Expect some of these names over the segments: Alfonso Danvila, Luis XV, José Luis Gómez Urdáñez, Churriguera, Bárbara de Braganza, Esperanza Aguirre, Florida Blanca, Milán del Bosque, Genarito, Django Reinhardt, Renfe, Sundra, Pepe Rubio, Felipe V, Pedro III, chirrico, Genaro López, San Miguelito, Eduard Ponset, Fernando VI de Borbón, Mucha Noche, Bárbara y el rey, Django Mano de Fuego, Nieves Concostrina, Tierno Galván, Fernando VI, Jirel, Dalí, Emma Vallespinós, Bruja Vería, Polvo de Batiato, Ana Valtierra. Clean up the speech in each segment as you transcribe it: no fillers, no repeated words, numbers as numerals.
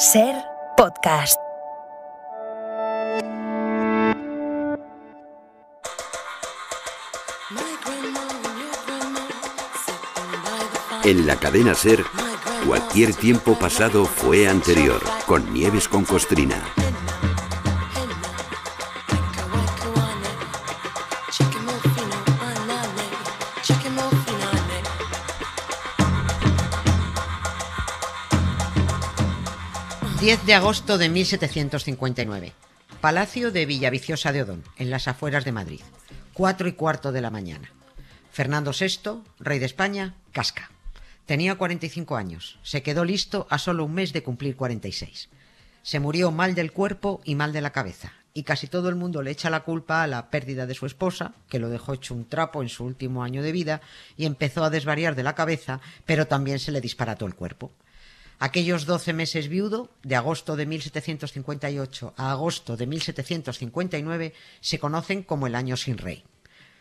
SER Podcast. En la cadena SER, cualquier tiempo pasado fue anterior, con Nieves Concostrina. ...10 de agosto de 1759... Palacio de Villaviciosa de Odón, en las afueras de Madrid, 4:15 de la mañana... Fernando VI, rey de España, casca. Tenía 45 años, se quedó listo a solo un mes de cumplir 46... Se murió mal del cuerpo y mal de la cabeza, y casi todo el mundo le echa la culpa a la pérdida de su esposa, que lo dejó hecho un trapo en su último año de vida, y empezó a desvariar de la cabeza, pero también se le disparató el cuerpo. Aquellos 12 meses viudo, de agosto de 1758 a agosto de 1759, se conocen como el año sin rey.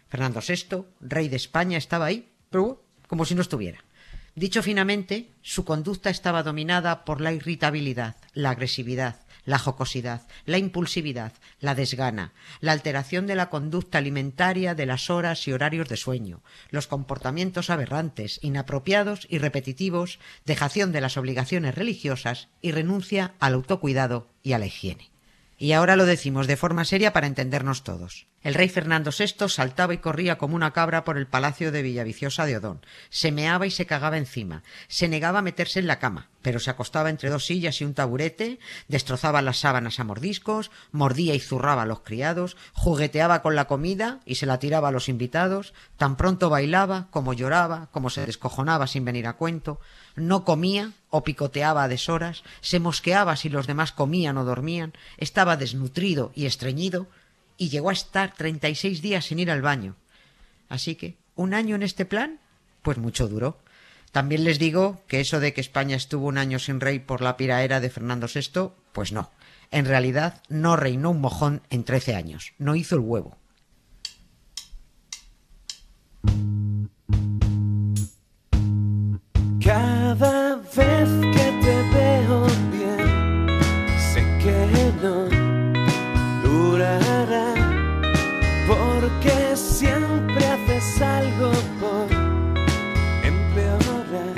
Fernando VI, rey de España, estaba ahí, pero como si no estuviera. Dicho finamente, su conducta estaba dominada por la irritabilidad, la agresividad, la jocosidad, la impulsividad, la desgana, la alteración de la conducta alimentaria, de las horas y horarios de sueño, los comportamientos aberrantes, inapropiados y repetitivos, dejación de las obligaciones religiosas y renuncia al autocuidado y a la higiene. Y ahora lo decimos de forma seria para entendernos todos. El rey Fernando VI saltaba y corría como una cabra por el palacio de Villaviciosa de Odón, se meaba y se cagaba encima, se negaba a meterse en la cama, pero se acostaba entre dos sillas y un taburete, destrozaba las sábanas a mordiscos, mordía y zurraba a los criados, jugueteaba con la comida y se la tiraba a los invitados, tan pronto bailaba, como lloraba, como se descojonaba sin venir a cuento, no comía o picoteaba a deshoras, se mosqueaba si los demás comían o dormían, estaba desnutrido y estreñido, y llegó a estar 36 días sin ir al baño. Así que, ¿un año en este plan? Pues mucho duró. También les digo que eso de que España estuvo un año sin rey por la piraera de Fernando VI, pues no. En realidad, no reinó un mojón en 13 años. No hizo el huevo. Cada vez que te veo bien, sé que no durará, porque siempre haces algo por empeorar.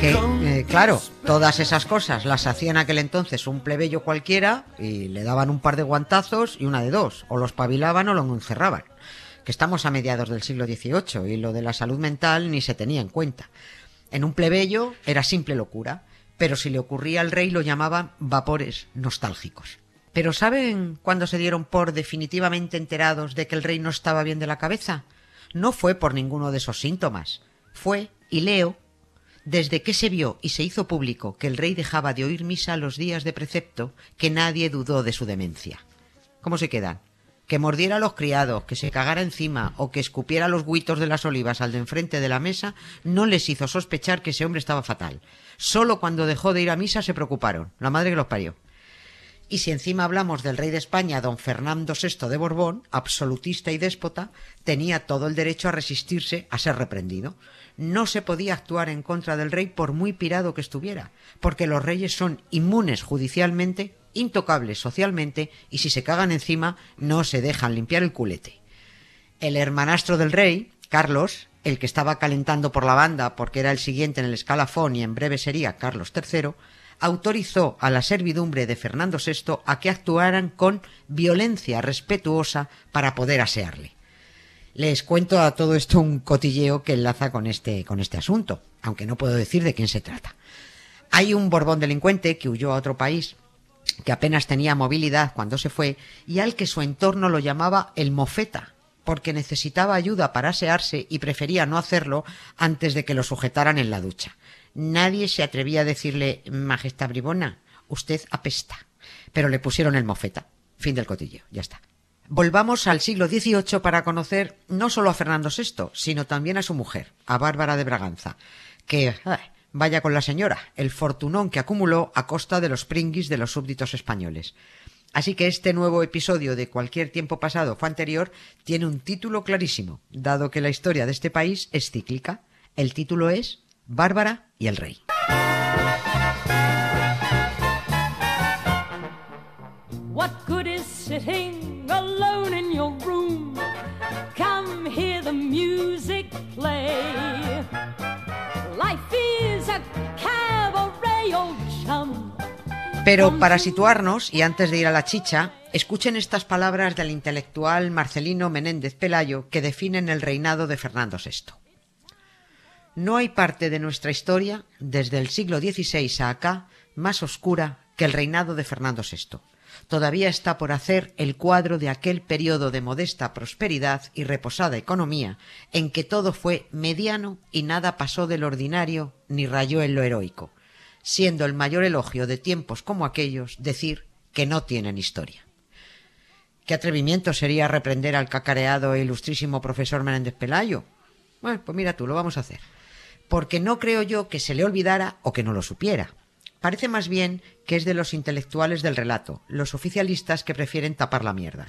Que, claro, todas esas cosas las hacía en aquel entonces un plebeyo cualquiera y le daban un par de guantazos y una de dos, o lo espabilaban o lo encerraban. Que estamos a mediados del siglo XVIII y lo de la salud mental ni se tenía en cuenta. En un plebeyo era simple locura, pero si le ocurría al rey lo llamaban vapores nostálgicos. ¿Pero saben cuándo se dieron por definitivamente enterados de que el rey no estaba bien de la cabeza? No fue por ninguno de esos síntomas. Fue, y leo, desde que se vio y se hizo público que el rey dejaba de oír misa los días de precepto, que nadie dudó de su demencia. ¿Cómo se quedan? Que mordiera a los criados, que se cagara encima o que escupiera los guitos de las olivas al de enfrente de la mesa no les hizo sospechar que ese hombre estaba fatal. Solo cuando dejó de ir a misa se preocuparon, la madre que los parió. Y si encima hablamos del rey de España, don Fernando VI de Borbón, absolutista y déspota, tenía todo el derecho a resistirse a ser reprendido. No se podía actuar en contra del rey por muy pirado que estuviera, porque los reyes son inmunes judicialmente, intocables socialmente, y si se cagan encima no se dejan limpiar el culete. El hermanastro del rey, Carlos, el que estaba calentando por la banda porque era el siguiente en el escalafón y en breve sería Carlos III, autorizó a la servidumbre de Fernando VI a que actuaran con violencia respetuosa para poder asearle. Les cuento a todo esto un cotilleo que enlaza con este asunto, aunque no puedo decir de quién se trata. Hay un Borbón delincuente que huyó a otro país, que apenas tenía movilidad cuando se fue y al que su entorno lo llamaba el mofeta, porque necesitaba ayuda para asearse y prefería no hacerlo antes de que lo sujetaran en la ducha. Nadie se atrevía a decirle: «Majestad bribona, usted apesta», pero le pusieron el mofeta. Fin del cotilleo, ya está. Volvamos al siglo XVIII para conocer no solo a Fernando VI, sino también a su mujer, a Bárbara de Braganza, que... vaya con la señora, el fortunón que acumuló a costa de los pringuis de los súbditos españoles. Así que este nuevo episodio de Cualquier tiempo pasado fue anterior tiene un título clarísimo, dado que la historia de este país es cíclica. El título es Bárbara y el rey. sitting alone in your room, come hear the music play. Life is a cabaret, old chum. Pero para situarnos, y antes de ir a la chicha, escuchen estas palabras del intelectual Marcelino Menéndez Pelayo que definen el reinado de Fernando VI. No hay parte de nuestra historia, desde el siglo XVI a acá, más oscura que el reinado de Fernando VI. Todavía está por hacer el cuadro de aquel periodo de modesta prosperidad y reposada economía en que todo fue mediano y nada pasó del ordinario ni rayó en lo heroico, siendo el mayor elogio de tiempos como aquellos decir que no tienen historia. ¿Qué atrevimiento sería reprender al cacareado e ilustrísimo profesor Menéndez Pelayo? Bueno, pues mira tú, lo vamos a hacer. Porque no creo yo que se le olvidara o que no lo supiera. Parece más bien que es de los intelectuales del relato, los oficialistas que prefieren tapar la mierda.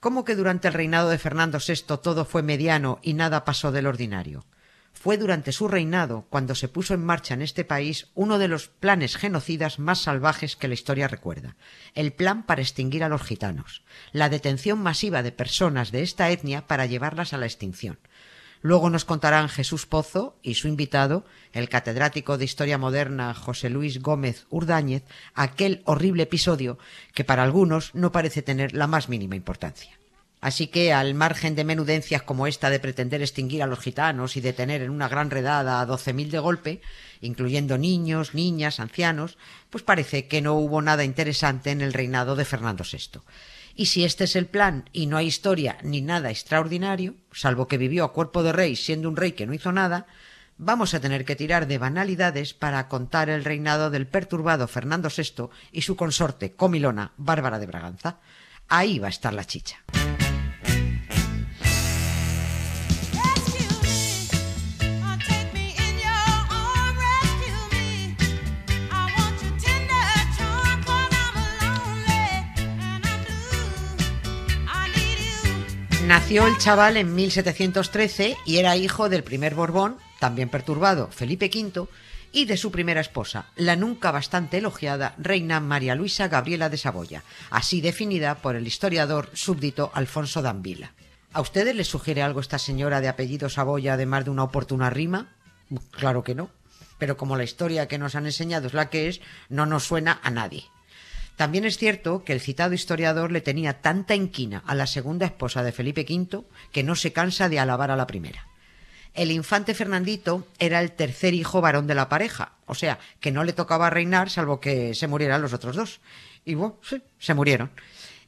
¿Cómo que durante el reinado de Fernando VI todo fue mediano y nada pasó del ordinario? Fue durante su reinado cuando se puso en marcha en este país uno de los planes genocidas más salvajes que la historia recuerda, el plan para extinguir a los gitanos, la detención masiva de personas de esta etnia para llevarlas a la extinción. Luego nos contarán Jesús Pozo y su invitado, el catedrático de Historia Moderna José Luis Gómez Urdáñez, aquel horrible episodio que para algunos no parece tener la más mínima importancia. Así que, al margen de menudencias como esta de pretender extinguir a los gitanos y detener en una gran redada a 12.000 de golpe, incluyendo niños, niñas, ancianos, pues parece que no hubo nada interesante en el reinado de Fernando VI. Y si este es el plan y no hay historia ni nada extraordinario, salvo que vivió a cuerpo de rey siendo un rey que no hizo nada, vamos a tener que tirar de banalidades para contar el reinado del perturbado Fernando VI y su consorte comilona Bárbara de Braganza. Ahí va a estar la chicha. Nació el chaval en 1713 y era hijo del primer Borbón, también perturbado, Felipe V, y de su primera esposa, la nunca bastante elogiada reina María Luisa Gabriela de Saboya, así definida por el historiador súbdito Alfonso Danvila. ¿A ustedes les sugiere algo esta señora de apellido Saboya además de una oportuna rima? Claro que no, pero como la historia que nos han enseñado es la que es, no nos suena a nadie. También es cierto que el citado historiador le tenía tanta inquina a la segunda esposa de Felipe V que no se cansa de alabar a la primera. El infante Fernandito era el tercer hijo varón de la pareja, o sea, que no le tocaba reinar salvo que se murieran los otros dos. Y bueno, sí, se murieron.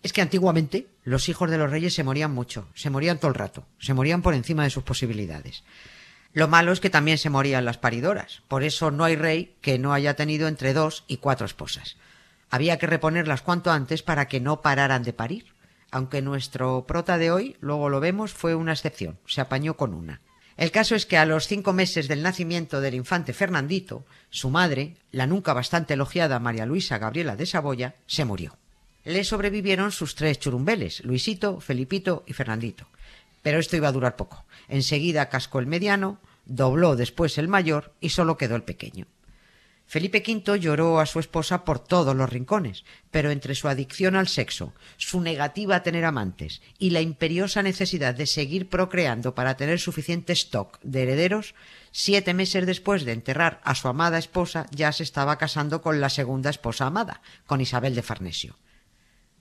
Es que antiguamente los hijos de los reyes se morían mucho, se morían todo el rato, se morían por encima de sus posibilidades. Lo malo es que también se morían las paridoras, por eso no hay rey que no haya tenido entre 2 y 4 esposas. Había que reponerlas cuanto antes para que no pararan de parir, aunque nuestro prota de hoy, luego lo vemos, fue una excepción, se apañó con una. El caso es que a los 5 meses del nacimiento del infante Fernandito, su madre, la nunca bastante elogiada María Luisa Gabriela de Saboya, se murió. Le sobrevivieron sus 3 churumbeles, Luisito, Felipito y Fernandito. Pero esto iba a durar poco. Enseguida cascó el mediano, dobló después el mayor y solo quedó el pequeño. Felipe V lloró a su esposa por todos los rincones, pero entre su adicción al sexo, su negativa a tener amantes y la imperiosa necesidad de seguir procreando para tener suficiente stock de herederos, 7 meses después de enterrar a su amada esposa ya se estaba casando con la segunda esposa amada, con Isabel de Farnesio.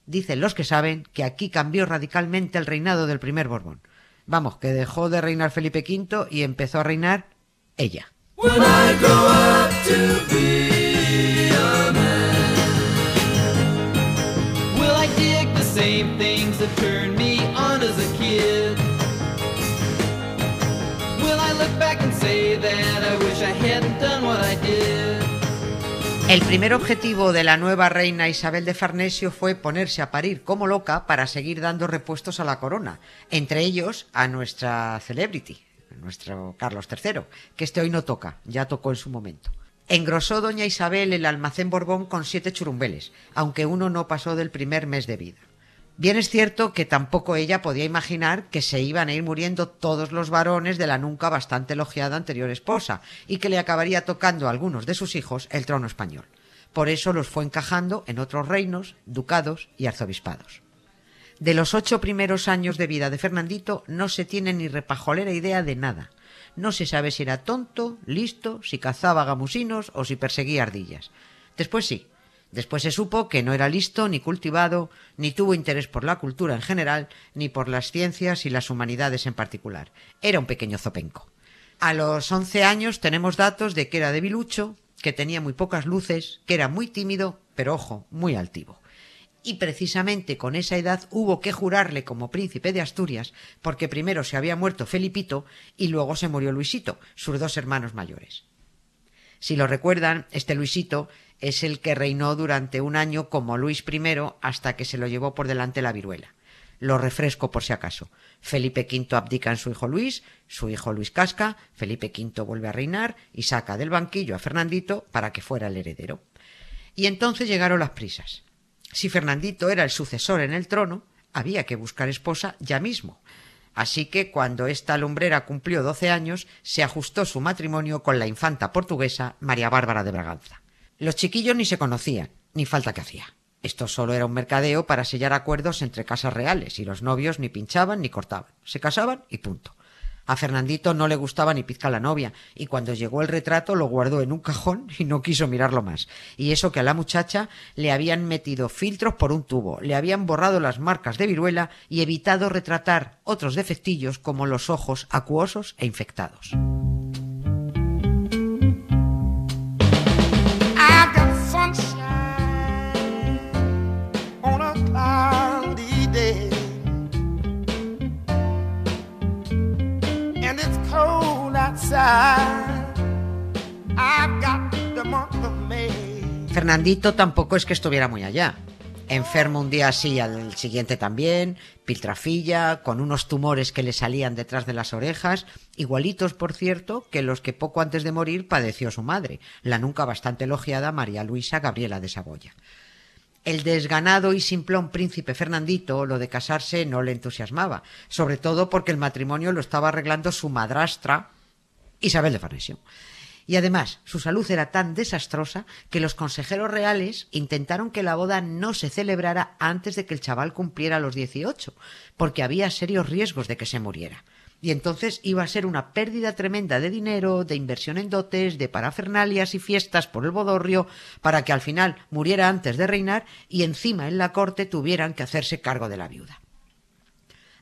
Dicen los que saben que aquí cambió radicalmente el reinado del primer Borbón. Vamos, que dejó de reinar Felipe V y empezó a reinar ella. When I grow up to be a man, will I dig the same things that turned me on as a kid? Will I look back and say that I wish I hadn't done what I did? El primer objetivo de la nueva reina Isabel de Farnesio fue ponerse a parir como loca para seguir dando repuestos a la corona, entre ellos a nuestra celebrity, nuestro Carlos III, que este hoy no toca, ya tocó en su momento. Engrosó doña Isabel el almacén Borbón con 7 churumbeles, aunque uno no pasó del primer mes de vida. Bien es cierto que tampoco ella podía imaginar que se iban a ir muriendo todos los varones de la nunca bastante elogiada anterior esposa y que le acabaría tocando a algunos de sus hijos el trono español. Por eso los fue encajando en otros reinos, ducados y arzobispados. De los 8 primeros años de vida de Fernandito no se tiene ni repajolera idea de nada. No se sabe si era tonto, listo, si cazaba gamusinos o si perseguía ardillas. Después sí. Después se supo que no era listo, ni cultivado, ni tuvo interés por la cultura en general, ni por las ciencias y las humanidades en particular. Era un pequeño zopenco. A los 11 años tenemos datos de que era debilucho, que tenía muy pocas luces, que era muy tímido, pero ojo, muy altivo. Y precisamente con esa edad hubo que jurarle como príncipe de Asturias, porque primero se había muerto Felipito y luego se murió Luisito, sus dos hermanos mayores. Si lo recuerdan, este Luisito es el que reinó durante un año como Luis I hasta que se lo llevó por delante la viruela. Lo refresco por si acaso. Felipe V abdica en su hijo Luis casca, Felipe V vuelve a reinar y saca del banquillo a Fernandito para que fuera el heredero. Y entonces llegaron las prisas. Si Fernandito era el sucesor en el trono, había que buscar esposa ya mismo. Así que cuando esta lumbrera cumplió 12 años, se ajustó su matrimonio con la infanta portuguesa María Bárbara de Braganza. Los chiquillos ni se conocían, ni falta que hacía. Esto solo era un mercadeo para sellar acuerdos entre casas reales y los novios ni pinchaban ni cortaban. Se casaban y punto. A Fernandito no le gustaba ni pizca la novia y cuando llegó el retrato lo guardó en un cajón y no quiso mirarlo más. Y eso que a la muchacha le habían metido filtros por un tubo, le habían borrado las marcas de viruela y evitado retratar otros defectillos como los ojos acuosos e infectados. Fernandito tampoco es que estuviera muy allá. Enfermo un día así, al siguiente también, piltrafilla, con unos tumores que le salían detrás de las orejas, igualitos, por cierto, que los que poco antes de morir padeció su madre, la nunca bastante elogiada María Luisa Gabriela de Saboya. El desganado y simplón príncipe Fernandito lo de casarse no le entusiasmaba, sobre todo porque el matrimonio lo estaba arreglando su madrastra, Isabel de Farnesio. Y además, su salud era tan desastrosa que los consejeros reales intentaron que la boda no se celebrara antes de que el chaval cumpliera los 18, porque había serios riesgos de que se muriera. Y entonces iba a ser una pérdida tremenda de dinero, de inversión en dotes, de parafernalias y fiestas por el bodorrio, para que al final muriera antes de reinar y encima en la corte tuvieran que hacerse cargo de la viuda.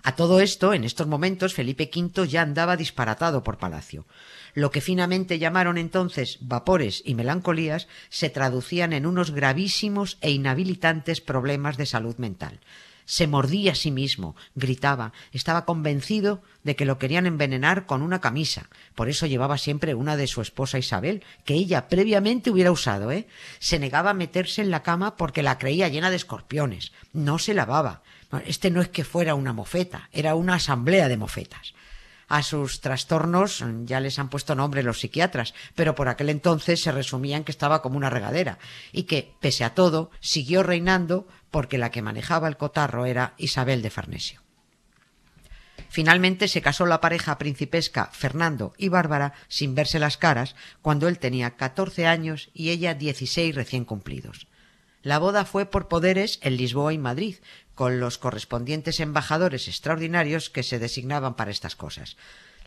A todo esto, en estos momentos, Felipe V ya andaba disparatado por palacio. Lo que finamente llamaron entonces vapores y melancolías se traducían en unos gravísimos e inhabilitantes problemas de salud mental. Se mordía a sí mismo, gritaba, estaba convencido de que lo querían envenenar con una camisa. Por eso llevaba siempre una de su esposa Isabel, que ella previamente hubiera usado, ¿eh? Se negaba a meterse en la cama porque la creía llena de escorpiones. No se lavaba. Este no es que fuera una mofeta, era una asamblea de mofetas. A sus trastornos ya les han puesto nombre los psiquiatras, pero por aquel entonces se resumían que estaba como una regadera y que, pese a todo, siguió reinando porque la que manejaba el cotarro era Isabel de Farnesio. Finalmente se casó la pareja principesca Fernando y Bárbara sin verse las caras cuando él tenía 14 años y ella 16 recién cumplidos. La boda fue por poderes en Lisboa y Madrid, con los correspondientes embajadores extraordinarios que se designaban para estas cosas.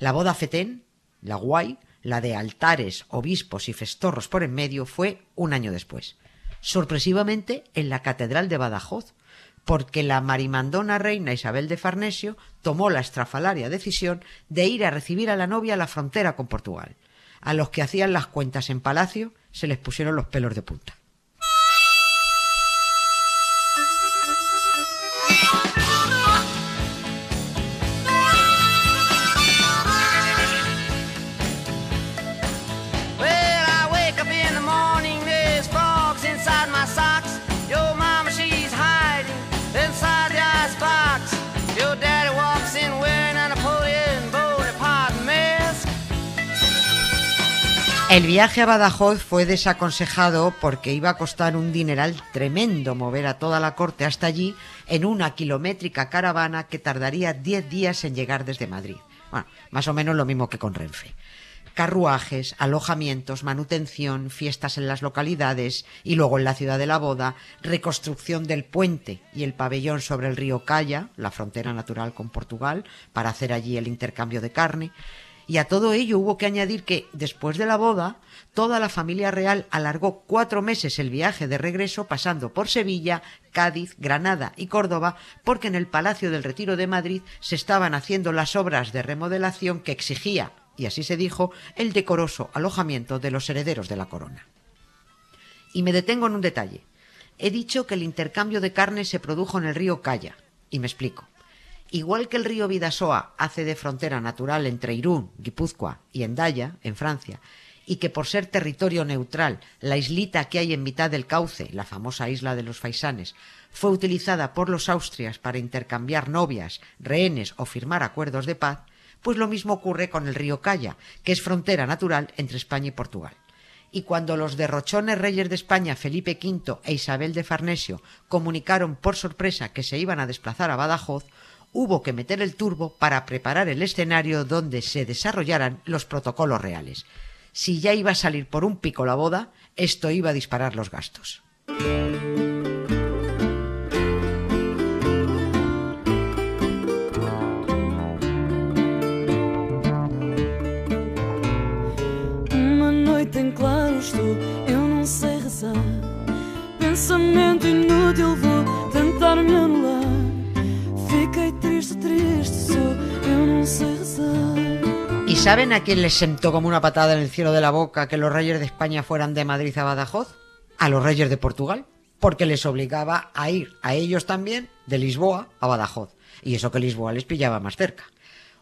La boda fetén, la guay, la de altares, obispos y festorros por en medio fue un año después. Sorpresivamente en la catedral de Badajoz, porque la marimandona reina Isabel de Farnesio tomó la estrafalaria decisión de ir a recibir a la novia a la frontera con Portugal. A los que hacían las cuentas en palacio se les pusieron los pelos de punta. El viaje a Badajoz fue desaconsejado porque iba a costar un dineral tremendo mover a toda la corte hasta allí en una kilométrica caravana que tardaría 10 días en llegar desde Madrid. Bueno, más o menos lo mismo que con Renfe. carruajes, alojamientos, manutención, fiestas en las localidades y luego en la ciudad de la boda, reconstrucción del puente y el pabellón sobre el río Caya, la frontera natural con Portugal, para hacer allí el intercambio de carne. Y a todo ello hubo que añadir que, después de la boda, toda la familia real alargó 4 meses el viaje de regreso pasando por Sevilla, Cádiz, Granada y Córdoba, porque en el Palacio del Retiro de Madrid se estaban haciendo las obras de remodelación que exigía, y así se dijo, el decoroso alojamiento de los herederos de la corona. Y me detengo en un detalle. He dicho que el intercambio de carne se produjo en el río Caya, y me explico. Igual que el río Bidasoa hace de frontera natural entre Irún, Guipúzcoa y Hendaya, en Francia, y que por ser territorio neutral, la islita que hay en mitad del cauce, la famosa isla de los Faisanes, fue utilizada por los Austrias para intercambiar novias, rehenes o firmar acuerdos de paz, pues lo mismo ocurre con el río Caya, que es frontera natural entre España y Portugal. Y cuando los derrochones reyes de España, Felipe V e Isabel de Farnesio, comunicaron por sorpresa que se iban a desplazar a Badajoz, hubo que meter el turbo para preparar el escenario donde se desarrollaran los protocolos reales. Si ya iba a salir por un pico la boda, esto iba a disparar los gastos. Uma noite em claro estou, eu não sei rezar. Pensamento inútil, vou tentar me anular. ¿Y saben a quién les sentó como una patada en el cielo de la boca que los reyes de España fueran de Madrid a Badajoz? A los reyes de Portugal, porque les obligaba a ir a ellos también de Lisboa a Badajoz, y eso que Lisboa les pillaba más cerca.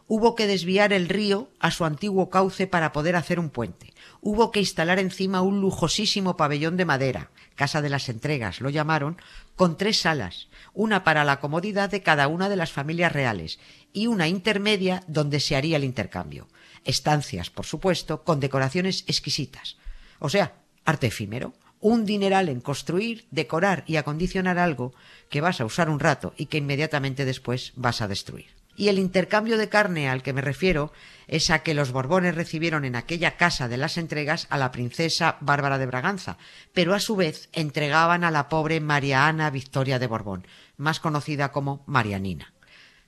Hubo que desviar el río a su antiguo cauce para poder hacer un puente. Hubo que instalar encima un lujosísimo pabellón de madera, Casa de las Entregas lo llamaron, con 3 salas, una para la comodidad de cada una de las familias reales y una intermedia donde se haría el intercambio. Estancias, por supuesto, con decoraciones exquisitas. O sea, arte efímero. Un dineral en construir, decorar y acondicionar algo que vas a usar un rato y que inmediatamente después vas a destruir. Y el intercambio de carne al que me refiero es a que los Borbones recibieron en aquella Casa de las Entregas a la princesa Bárbara de Braganza, pero a su vez entregaban a la pobre María Ana Victoria de Borbón, más conocida como Marianina.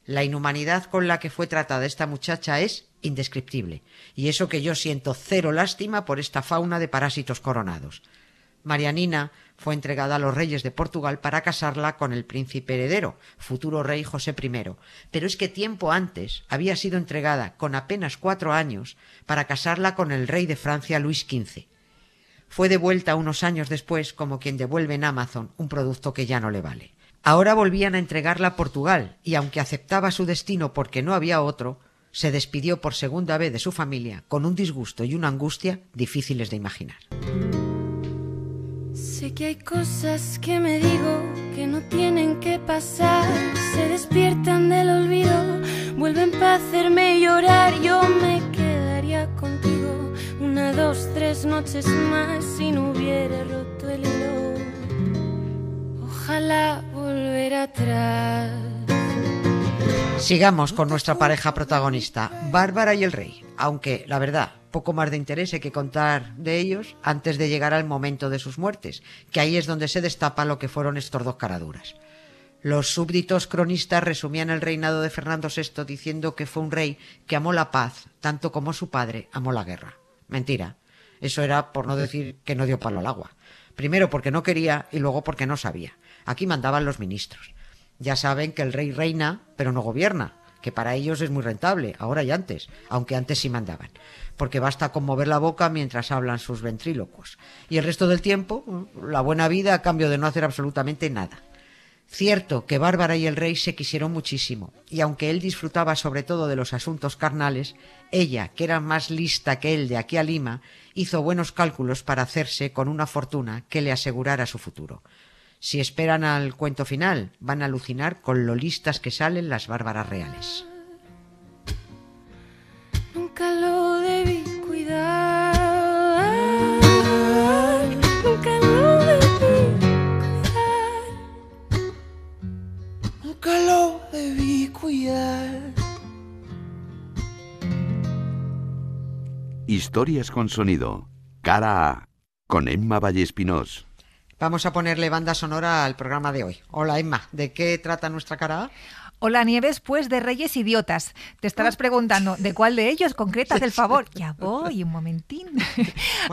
La inhumanidad con la que fue tratada esta muchacha es indescriptible, y eso que yo siento cero lástima por esta fauna de parásitos coronados. Marianina fue entregada a los reyes de Portugal para casarla con el príncipe heredero, futuro rey José I, pero es que tiempo antes había sido entregada con apenas 4 años para casarla con el rey de Francia Luis XV. Fue devuelta unos años después como quien devuelve en Amazon un producto que ya no le vale. Ahora volvían a entregarla a Portugal y aunque aceptaba su destino porque no había otro, se despidió por segunda vez de su familia con un disgusto y una angustia difíciles de imaginar. Sé que hay cosas que me digo que no tienen que pasar. Se despiertan del olvido, vuelven para hacerme llorar. Yo me quedaría contigo 1, 2, 3 noches más si no hubiera roto el hilo. Ojalá volver atrás. Sigamos con nuestra pareja protagonista, Bárbara y el rey, aunque la verdad poco más de interés hay que contar de ellos antes de llegar al momento de sus muertes, que ahí es donde se destapa lo que fueron estos 2 caraduras. Los súbditos cronistas resumían el reinado de Fernando VI diciendo que fue un rey que amó la paz tanto como su padre amó la guerra. Mentira, eso era por no decir que no dio palo al agua. Primero porque no quería y luego porque no sabía. Aquí mandaban los ministros. Ya saben que el rey reina pero no gobierna, que para ellos es muy rentable, ahora y antes, aunque antes sí mandaban, porque basta con mover la boca mientras hablan sus ventrílocos. Y el resto del tiempo, la buena vida a cambio de no hacer absolutamente nada. Cierto que Bárbara y el rey se quisieron muchísimo, y aunque él disfrutaba sobre todo de los asuntos carnales, ella, que era más lista que él de aquí a Lima, hizo buenos cálculos para hacerse con una fortuna que le asegurara su futuro. Si esperan al cuento final, van a alucinar con lo listas que salen las Bárbaras reales. Nunca lo debí cuidar, nunca lo debí cuidar, nunca lo debí cuidar. Y Historias con sonido. Cara A. Con Emma Vallespinós. Vamos a ponerle banda sonora al programa de hoy. Hola Emma, ¿de qué trata nuestra cara A? Hola Nieves, pues de reyes idiotas. Te estarás preguntando, ¿de cuál de ellos? Concretas el favor. Ya voy, un momentín.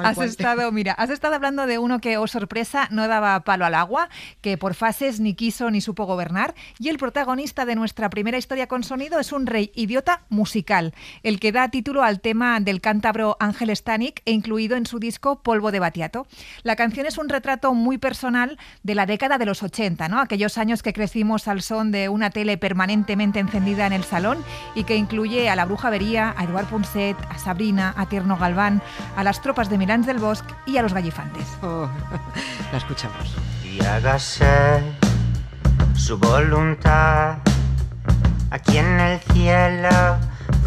Has estado hablando de uno que, oh sorpresa, no daba palo al agua, que por fases ni quiso ni supo gobernar, y el protagonista de nuestra primera historia con sonido es un rey idiota musical, el que da título al tema del cántabro Ángel Stanic e incluido en su disco Polvo de Batiato. La canción es un retrato muy personal de la década de los 80, ¿no? Aquellos años que crecimos al son de una tele permanentemente encendida en el salón y que incluye a la Bruja Vería, a Eduard Ponset, a Sabrina, a Tierno Galván, a las tropas de Milán del Bosque y a los Gallifantes. Oh, la escuchamos. Y hágase su voluntad aquí en el cielo,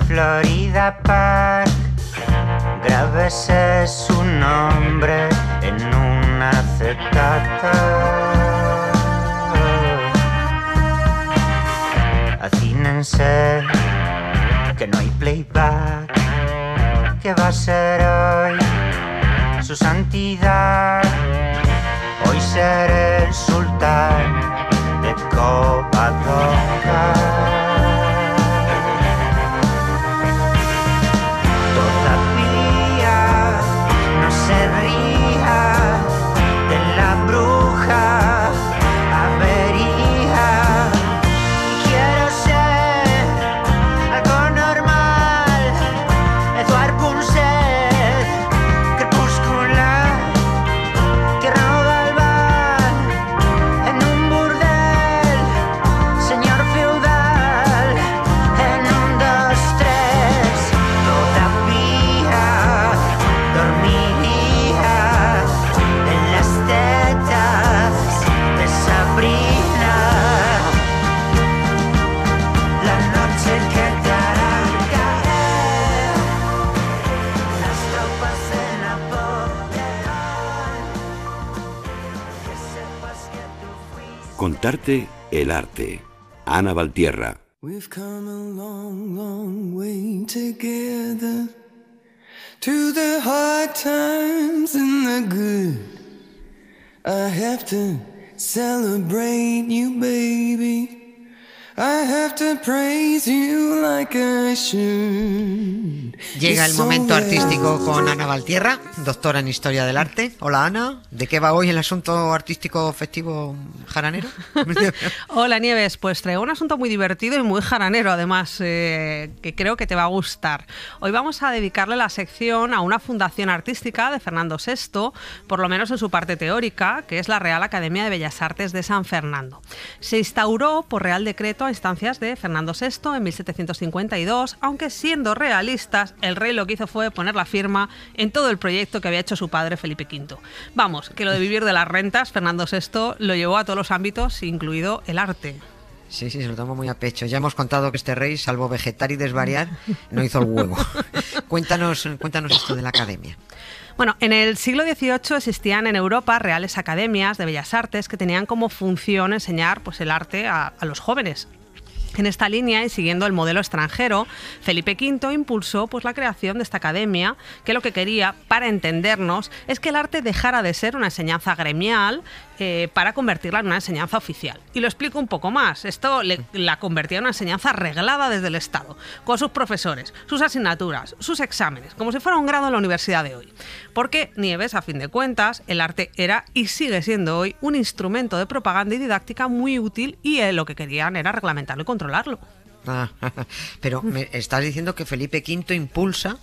Florida Park. Grábese su nombre en una acetata. Acínense, que no hay playback, que va a ser hoy su santidad. Hoy seré el sultán de Covadonga. Todavía no se ría de la bruja avería. Contarte el arte. Ana Valtierra. We've come a long, long way together, to the hard times and the good. I have to celebrate you, baby. I have to praise you like I should. Llega el momento artístico con Ana Valtierra, doctora en Historia del Arte. Hola Ana, ¿de qué va hoy el asunto artístico festivo jaranero? Hola Nieves, pues traigo un asunto muy divertido y muy jaranero además, que creo que te va a gustar. Hoy vamos a dedicarle la sección a una fundación artística de Fernando VI, por lo menos en su parte teórica, que es la Real Academia de Bellas Artes de San Fernando. Se instauró por Real Decreto a instancias de Fernando VI en 1752, aunque siendo realistas, el rey lo que hizo fue poner la firma en todo el proyecto que había hecho su padre Felipe V. Vamos, que lo de vivir de las rentas, Fernando VI lo llevó a todos los ámbitos, incluido el arte. Sí, sí, se lo tomo muy a pecho. Ya hemos contado que este rey, salvo vegetar y desvariar, no hizo el huevo. Cuéntanos esto de la academia. Bueno, en el siglo XVIII existían en Europa reales academias de bellas artes que tenían como función enseñar, pues, el arte a los jóvenes. En esta línea y siguiendo el modelo extranjero, Felipe V impulsó, pues, la creación de esta academia, que lo que quería, para entendernos, es que el arte dejara de ser una enseñanza gremial para convertirla en una enseñanza oficial. Y lo explico un poco más. Esto la convertía en una enseñanza reglada desde el Estado, con sus profesores, sus asignaturas, sus exámenes, como si fuera un grado en la universidad de hoy. Porque, Nieves, a fin de cuentas, el arte era y sigue siendo hoy un instrumento de propaganda y didáctica muy útil, y lo que querían era reglamentarlo y controlarlo. Ah, pero me estás diciendo que Felipe V impulsa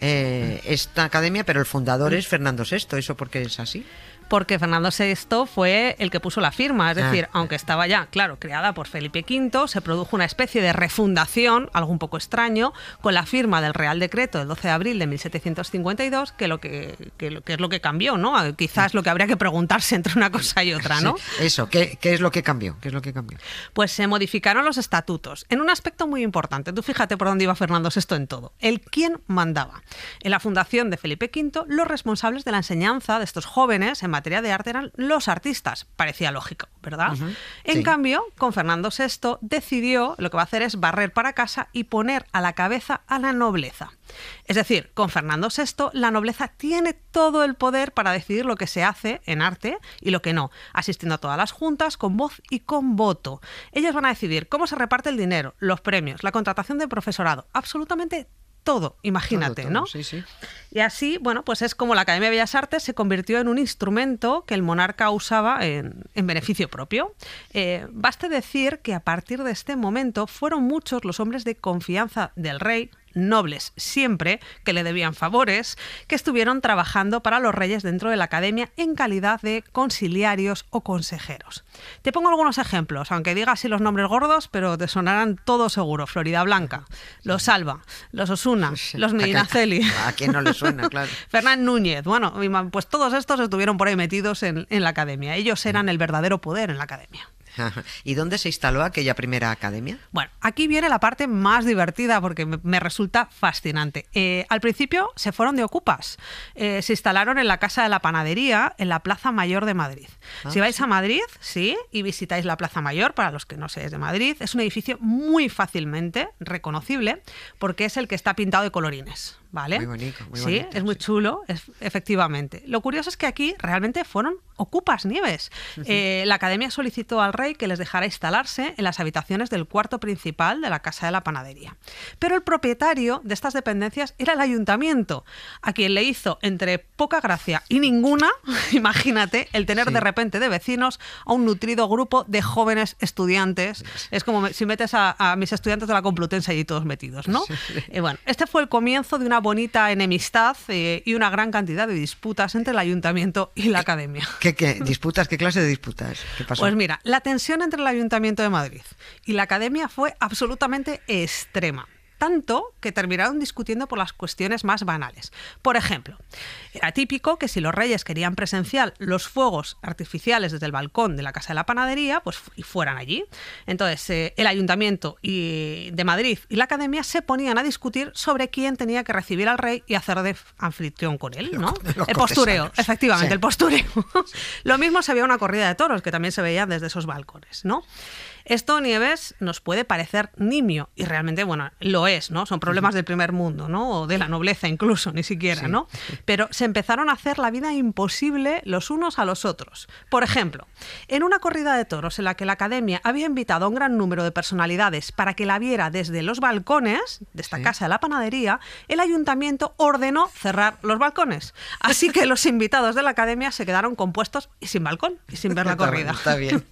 esta academia, pero el fundador es Fernando VI, ¿eso por qué es así? Porque Fernando VI fue el que puso la firma, es decir, aunque estaba ya, claro, creada por Felipe V, se produjo una especie de refundación, algo un poco extraño, con la firma del Real Decreto del 12 de abril de 1752, que es lo que cambió, ¿no? Quizás lo que habría que preguntarse entre una cosa y otra, ¿no? Sí, eso, ¿qué es lo que cambió? ¿Qué es lo que cambió? Pues se modificaron los estatutos, en un aspecto muy importante. Tú fíjate por dónde iba Fernando VI en todo. El quién mandaba. En la fundación de Felipe V, los responsables de la enseñanza de estos jóvenes en materia de arte eran los artistas. Parecía lógico, ¿verdad? Uh-huh. En cambio, con Fernando VI decidió, lo que va a hacer es barrer para casa y poner a la cabeza a la nobleza. Es decir, con Fernando VI la nobleza tiene todo el poder para decidir lo que se hace en arte y lo que no, asistiendo a todas las juntas con voz y con voto. Ellos van a decidir cómo se reparte el dinero, los premios, la contratación de profesorado, absolutamente todo, imagínate, todo, ¿no? Sí, sí. Y así, bueno, pues es como la Academia de Bellas Artes se convirtió en un instrumento que el monarca usaba en beneficio propio. Baste decir que a partir de este momento fueron muchos los hombres de confianza del rey, nobles siempre, que le debían favores, que estuvieron trabajando para los reyes dentro de la academia en calidad de conciliarios o consejeros. Te pongo algunos ejemplos, aunque diga así los nombres gordos, pero te sonarán todos seguro. Florida Blanca, los Alba, los Osuna, los Medinaceli. ¿A quién no le suena? Claro. Fernán Núñez. Bueno, pues todos estos estuvieron por ahí metidos en la academia. Ellos eran el verdadero poder en la academia. ¿Y dónde se instaló aquella primera academia? Bueno, aquí viene la parte más divertida porque me resulta fascinante. Al principio se fueron de ocupas. Se instalaron en la Casa de la Panadería, en la Plaza Mayor de Madrid. Si vais a Madrid, sí, y visitáis la Plaza Mayor, para los que no seáis de Madrid, es un edificio muy fácilmente reconocible porque es el que está pintado de colorines. ¿Vale? Muy bonito, muy bonito. Sí, es muy chulo, efectivamente. Lo curioso es que aquí realmente fueron ocupas, Nieves. Sí, sí. La academia solicitó al rey que les dejara instalarse en las habitaciones del cuarto principal de la Casa de la Panadería. Pero el propietario de estas dependencias era el ayuntamiento, a quien le hizo, entre poca gracia y ninguna, imagínate, el tener de repente de vecinos a un nutrido grupo de jóvenes estudiantes. Sí, sí. Es como si metes a mis estudiantes de la Complutense allí todos metidos, ¿no? Sí, sí. Bueno, este fue el comienzo de una bonita enemistad y una gran cantidad de disputas entre el ayuntamiento y la academia. ¿Qué disputas? ¿Qué clase de disputas? ¿Qué pasó? Pues mira, la tensión entre el Ayuntamiento de Madrid y la academia fue absolutamente extrema. Tanto que terminaron discutiendo por las cuestiones más banales. Por ejemplo, era típico que si los reyes querían presenciar los fuegos artificiales desde el balcón de la Casa de la Panadería, pues fueran allí. Entonces, el Ayuntamiento de Madrid y la Academia se ponían a discutir sobre quién tenía que recibir al rey y hacer de anfitrión con él, ¿no? El postureo, efectivamente, sí. El postureo. Lo mismo se veía una corrida de toros, que también se veía desde esos balcones, ¿no? Esto, Nieves, nos puede parecer nimio y realmente, bueno, lo es, ¿no? Son problemas del primer mundo, ¿no? O de la nobleza incluso, ni siquiera, ¿no? Pero se empezaron a hacer la vida imposible los unos a los otros. Por ejemplo, en una corrida de toros en la que la academia había invitado a un gran número de personalidades para que la viera desde los balcones de esta Casa de la Panadería, el ayuntamiento ordenó cerrar los balcones. Así que los invitados de la academia se quedaron compuestos y sin balcón y sin ver la corrida. Está bien.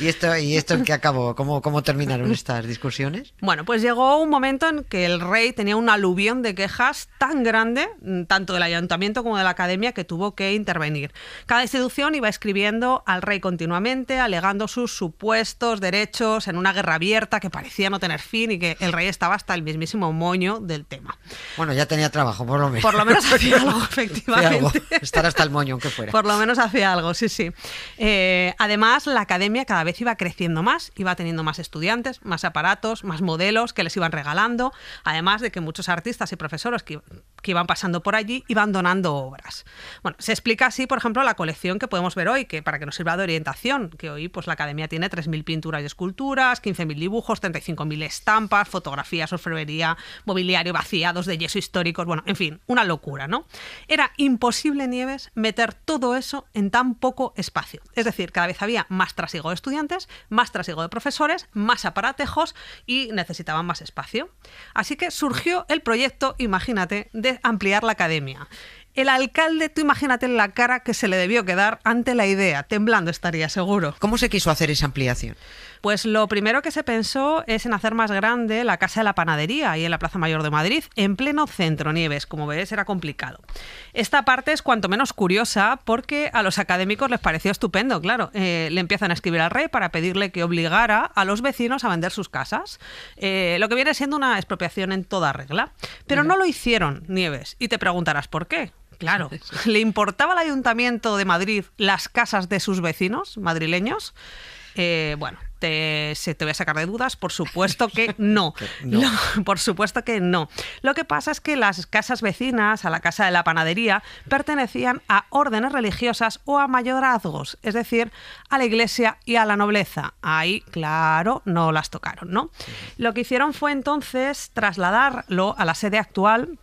¿Y esto que acabó? ¿Cómo terminaron estas discusiones? Bueno, pues llegó un momento en que el rey tenía un aluvión de quejas tan grande, tanto del ayuntamiento como de la academia, que tuvo que intervenir. Cada institución iba escribiendo al rey continuamente, alegando sus supuestos derechos en una guerra abierta que parecía no tener fin y que el rey estaba hasta el mismísimo moño del tema. Bueno, ya tenía trabajo, por lo menos. Por lo menos hacía algo, efectivamente. Estar hasta el moño, aunque fuera. Por lo menos hacía algo, sí, sí. Además, la academia cada vez iba creciendo más. Iba teniendo más estudiantes, más aparatos, más modelos que les iban regalando, además de que muchos artistas y profesores que iban pasando por allí iban donando obras. Bueno, se explica así, por ejemplo, la colección que podemos ver hoy, que para que nos sirva de orientación, que hoy pues la academia tiene 3.000 pinturas y esculturas, 15.000 dibujos, 35.000 estampas, fotografías, orfebrería, mobiliario, vaciados de yeso históricos, bueno, en fin, una locura, ¿no? Era imposible, Nieves, meter todo eso en tan poco espacio. Es decir, cada vez había más trasiego de estudiantes, más trasiego de profesores, más aparatejos y necesitaban más espacio. Así que surgió el proyecto, imagínate, de ampliar la academia. El alcalde, tú imagínate la cara que se le debió quedar ante la idea, temblando estaría seguro. ¿Cómo se quiso hacer esa ampliación? Pues lo primero que se pensó es en hacer más grande la Casa de la Panadería, ahí en la Plaza Mayor de Madrid, en pleno centro, Nieves. Como ves, era complicado. Esta parte es cuanto menos curiosa porque a los académicos les pareció estupendo, claro. Le empiezan a escribir al rey para pedirle que obligara a los vecinos a vender sus casas, lo que viene siendo una expropiación en toda regla. Pero no lo hicieron, Nieves, y te preguntarás por qué. Claro, ¿le importaba al Ayuntamiento de Madrid las casas de sus vecinos madrileños? Bueno, te voy a sacar de dudas, por supuesto que no. Por supuesto que no. Lo que pasa es que las casas vecinas a la casa de la panadería pertenecían a órdenes religiosas o a mayorazgos, es decir, a la iglesia y a la nobleza. Ahí, claro, no las tocaron, ¿no? Lo que hicieron fue entonces trasladarlo a la sede actual,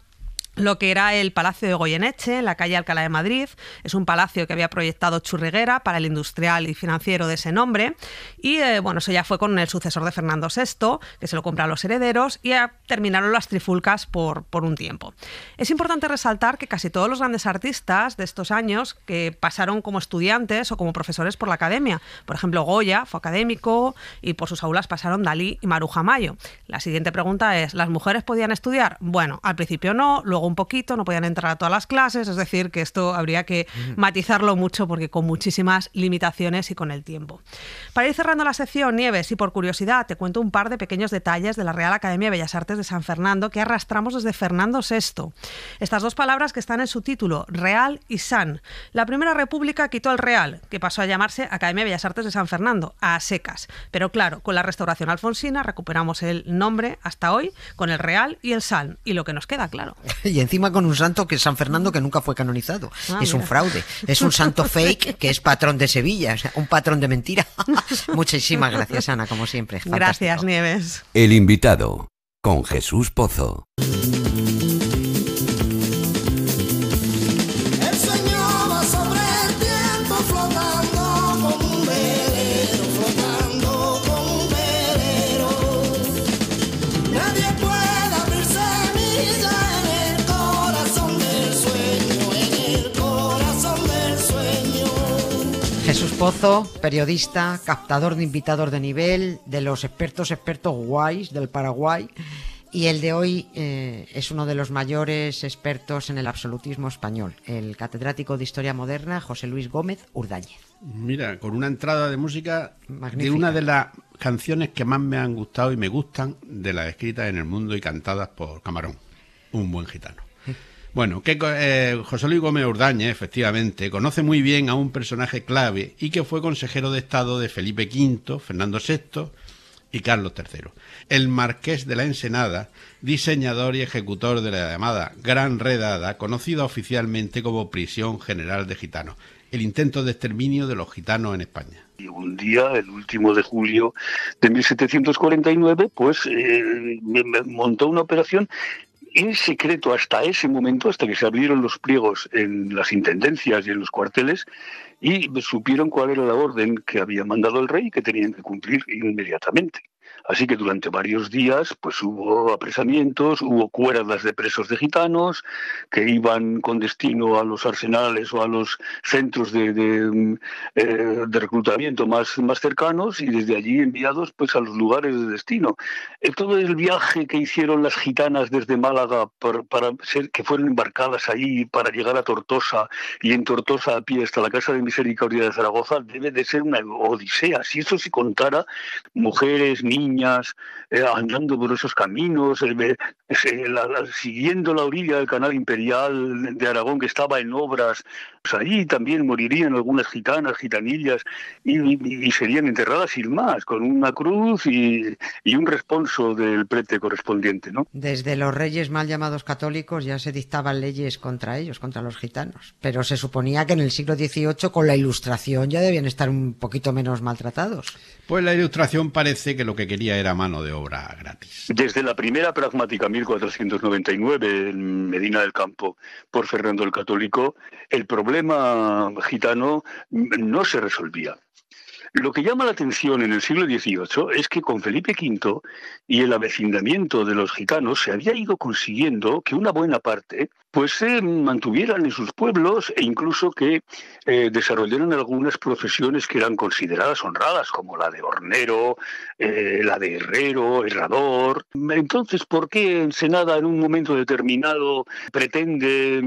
lo que era el Palacio de Goyeneche, en la calle Alcalá de Madrid. Es un palacio que había proyectado Churriguera para el industrial y financiero de ese nombre. Y bueno, eso ya fue con el sucesor de Fernando VI, que se lo compra a los herederos, y terminaron las trifulcas por un tiempo. Es importante resaltar que casi todos los grandes artistas de estos años que pasaron como estudiantes o como profesores por la academia. Por ejemplo, Goya fue académico y por sus aulas pasaron Dalí y Maruja Mayo. La siguiente pregunta es, ¿las mujeres podían estudiar? Bueno, al principio no, luego un poquito, no podían entrar a todas las clases, es decir, que esto habría que matizarlo mucho porque con muchísimas limitaciones y con el tiempo. Para ir cerrando la sección, Nieves, y por curiosidad, te cuento un par de pequeños detalles de la Real Academia de Bellas Artes de San Fernando que arrastramos desde Fernando VI. Estas dos palabras que están en su título, Real y San. La Primera República quitó el Real, que pasó a llamarse Academia de Bellas Artes de San Fernando, a secas. Pero claro, con la restauración alfonsina recuperamos el nombre hasta hoy con el Real y el San, y lo que nos queda, claro. Y encima con un santo que es San Fernando, que nunca fue canonizado. Ah, es mira, un fraude. Es un santo fake que es patrón de Sevilla. O sea, un patrón de mentira. Muchísimas gracias, Ana, como siempre. Fantástico. Gracias, Nieves. El invitado con Jesús Pozo. Pozo, periodista, captador de invitados de nivel, de los expertos guays del Paraguay, y el de hoy es uno de los mayores expertos en el absolutismo español, el catedrático de Historia Moderna José Luis Gómez Urdáñez. Mira, con una entrada de música magnífica, de una de las canciones que más me han gustado y me gustan de las escritas en el mundo y cantadas por Camarón, un buen gitano. Bueno, que José Luis Gómez Urdáñez, efectivamente, conoce muy bien a un personaje clave y que fue consejero de Estado de Felipe V, Fernando VI y Carlos III. El Marqués de la Ensenada, diseñador y ejecutor de la llamada Gran Redada, conocida oficialmente como Prisión General de Gitanos, el intento de exterminio de los gitanos en España. Y un día, el último de julio de 1749, pues montó una operación en secreto hasta ese momento, hasta que se abrieron los pliegos en las intendencias y en los cuarteles, y supieron cuál era la orden que había mandado el rey y que tenían que cumplir inmediatamente. Así que durante varios días pues hubo apresamientos, hubo cuerdas de presos de gitanos que iban con destino a los arsenales o a los centros de reclutamiento más cercanos, y desde allí enviados pues a los lugares de destino. Todo el viaje que hicieron las gitanas desde Málaga que fueron embarcadas allí para llegar a Tortosa, y en Tortosa a pie hasta la Casa de Misericordia de Zaragoza, debe de ser una odisea. Si eso se contara, mujeres, niñas, andando por esos caminos, siguiendo la orilla del canal imperial de Aragón que estaba en obras, pues allí también morirían algunas gitanas, gitanillas, y serían enterradas sin más, con una cruz y un responso del prete correspondiente, ¿no? Desde los reyes mal llamados católicos ya se dictaban leyes contra ellos, contra los gitanos, pero se suponía que en el siglo XVIII con la Ilustración ya debían estar un poquito menos maltratados. Pues la Ilustración parece que lo que quería era mano de obra gratis. Desde la primera pragmática, 1499, en Medina del Campo, por Fernando el Católico, el problema gitano no se resolvía. Lo que llama la atención en el siglo XVIII es que con Felipe V y el avecindamiento de los gitanos se había ido consiguiendo que una buena parte pues se mantuvieran en sus pueblos, e incluso que desarrollaran algunas profesiones que eran consideradas honradas, como la de hornero, la de herrero, herrador. Entonces, ¿por qué Ensenada en un momento determinado pretende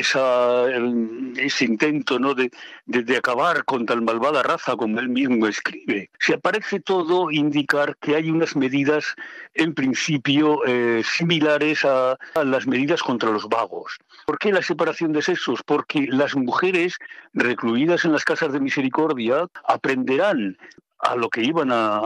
ese intento, ¿no?, de acabar con tan malvada raza como él mismo mismo escribe. Se aparece todo indicar que hay unas medidas, en principio, similares a las medidas contra los vagos. ¿Por qué la separación de sexos? Porque las mujeres recluidas en las casas de misericordia aprenderán a lo que iban a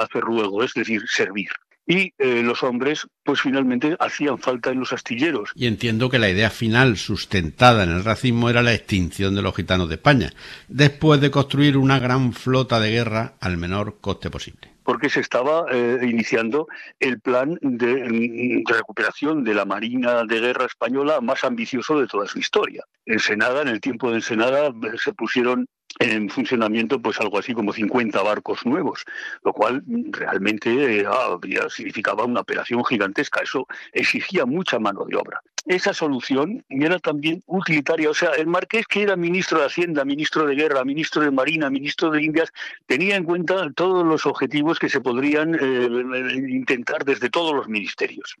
hacer luego, es decir, servir. Y los hombres, pues finalmente, hacían falta en los astilleros. Y entiendo que la idea final sustentada en el racismo era la extinción de los gitanos de España, después de construir una gran flota de guerra al menor coste posible. Porque se estaba iniciando el plan de recuperación de la Marina de Guerra Española más ambicioso de toda su historia. Ensenada, en el tiempo de Ensenada, se pusieron en funcionamiento pues algo así como 50 barcos nuevos, lo cual realmente significaba una operación gigantesca. Eso exigía mucha mano de obra. Esa solución era también utilitaria. O sea, el marqués, que era ministro de Hacienda, ministro de Guerra, ministro de Marina, ministro de Indias, tenía en cuenta todos los objetivos que se podrían intentar desde todos los ministerios.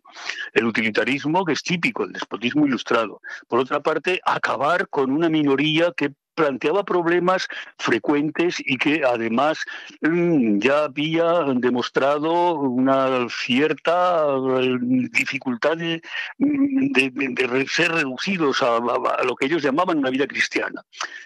El utilitarismo, que es típico del despotismo ilustrado. Por otra parte, acabar con una minoría que planteaba problemas frecuentes y que además ya había demostrado una cierta dificultad de ser reducidos a lo que ellos llamaban una vida cristiana.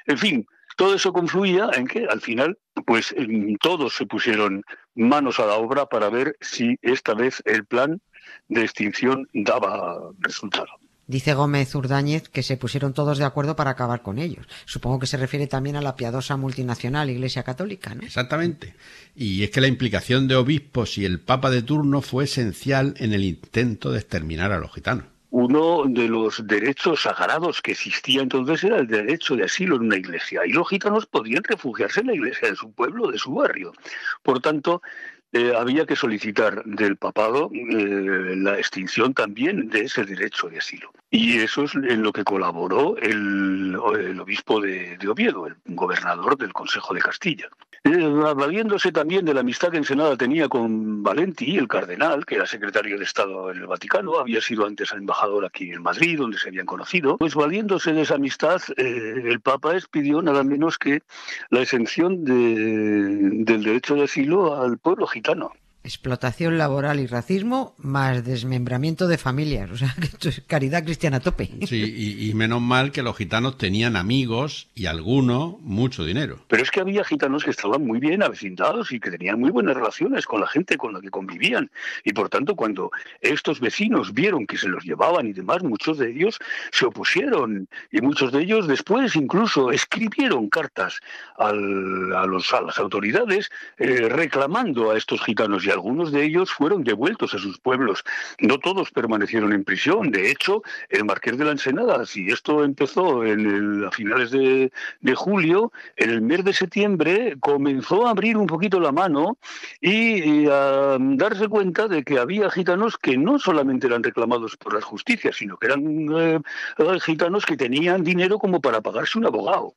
En fin, todo eso confluía en que al final pues todos se pusieron manos a la obra para ver si esta vez el plan de extinción daba resultado. Dice Gómez Urdáñez que se pusieron todos de acuerdo para acabar con ellos. Supongo que se refiere también a la piadosa multinacional Iglesia Católica, ¿no? Exactamente. Y es que la implicación de obispos y el Papa de turno fue esencial en el intento de exterminar a los gitanos. Uno de los derechos sagrados que existía entonces era el derecho de asilo en una iglesia. Y los gitanos podían refugiarse en la iglesia de su pueblo, de su barrio. Por tanto, había que solicitar del papado la extinción también de ese derecho de asilo. Y eso es en lo que colaboró el obispo de Oviedo, el gobernador del Consejo de Castilla. Valiéndose también de la amistad que Ensenada tenía con Valenti, el cardenal, que era secretario de Estado en el Vaticano, había sido antes embajador aquí en Madrid, donde se habían conocido, pues valiéndose de esa amistad, el Papa expidió nada menos que la exención del derecho de asilo al pueblo gitano. Explotación laboral y racismo más desmembramiento de familias, o sea, que esto es caridad cristiana a tope. Sí, y menos mal que los gitanos tenían amigos y algunos mucho dinero. Pero es que había gitanos que estaban muy bien avecindados y que tenían muy buenas relaciones con la gente con la que convivían, y por tanto cuando estos vecinos vieron que se los llevaban y demás, muchos de ellos se opusieron, y muchos de ellos después incluso escribieron cartas a las autoridades reclamando a estos gitanos, y algunos de ellos fueron devueltos a sus pueblos. No todos permanecieron en prisión. De hecho, el Marqués de la Ensenada, si esto empezó a finales de julio, en el mes de septiembre comenzó a abrir un poquito la mano y a darse cuenta de que había gitanos que no solamente eran reclamados por las justicias, sino que eran gitanos que tenían dinero como para pagarse un abogado.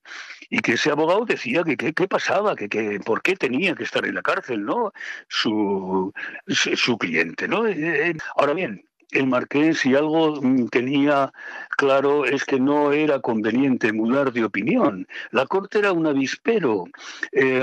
Y que ese abogado decía que qué pasaba, que por qué tenía que estar en la cárcel, ¿no? Su cliente, ¿no? Ahora bien, el marqués, si algo tenía claro, es que no era conveniente mudar de opinión. La corte era un avispero,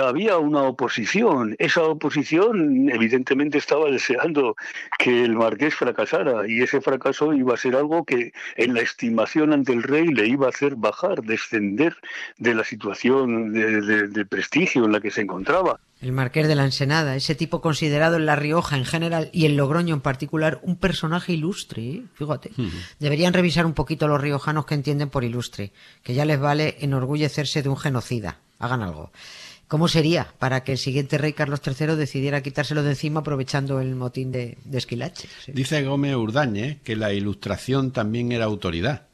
había una oposición. Esa oposición evidentemente estaba deseando que el marqués fracasara, y ese fracaso iba a ser algo que en la estimación ante el rey le iba a hacer bajar, descender de la situación de prestigio en la que se encontraba. El Marqués de la Ensenada, ese tipo considerado en La Rioja en general y en Logroño en particular, un personaje ilustre, ¿eh? Fíjate. Deberían revisar un poquito los riojanos que entienden por ilustre, que ya les vale enorgullecerse de un genocida. Hagan algo. ¿Cómo sería para que el siguiente rey Carlos III decidiera quitárselo de encima aprovechando el motín de Esquilache? ¿Sí? Dice Gómez Urdáñez que la ilustración también era autoridad.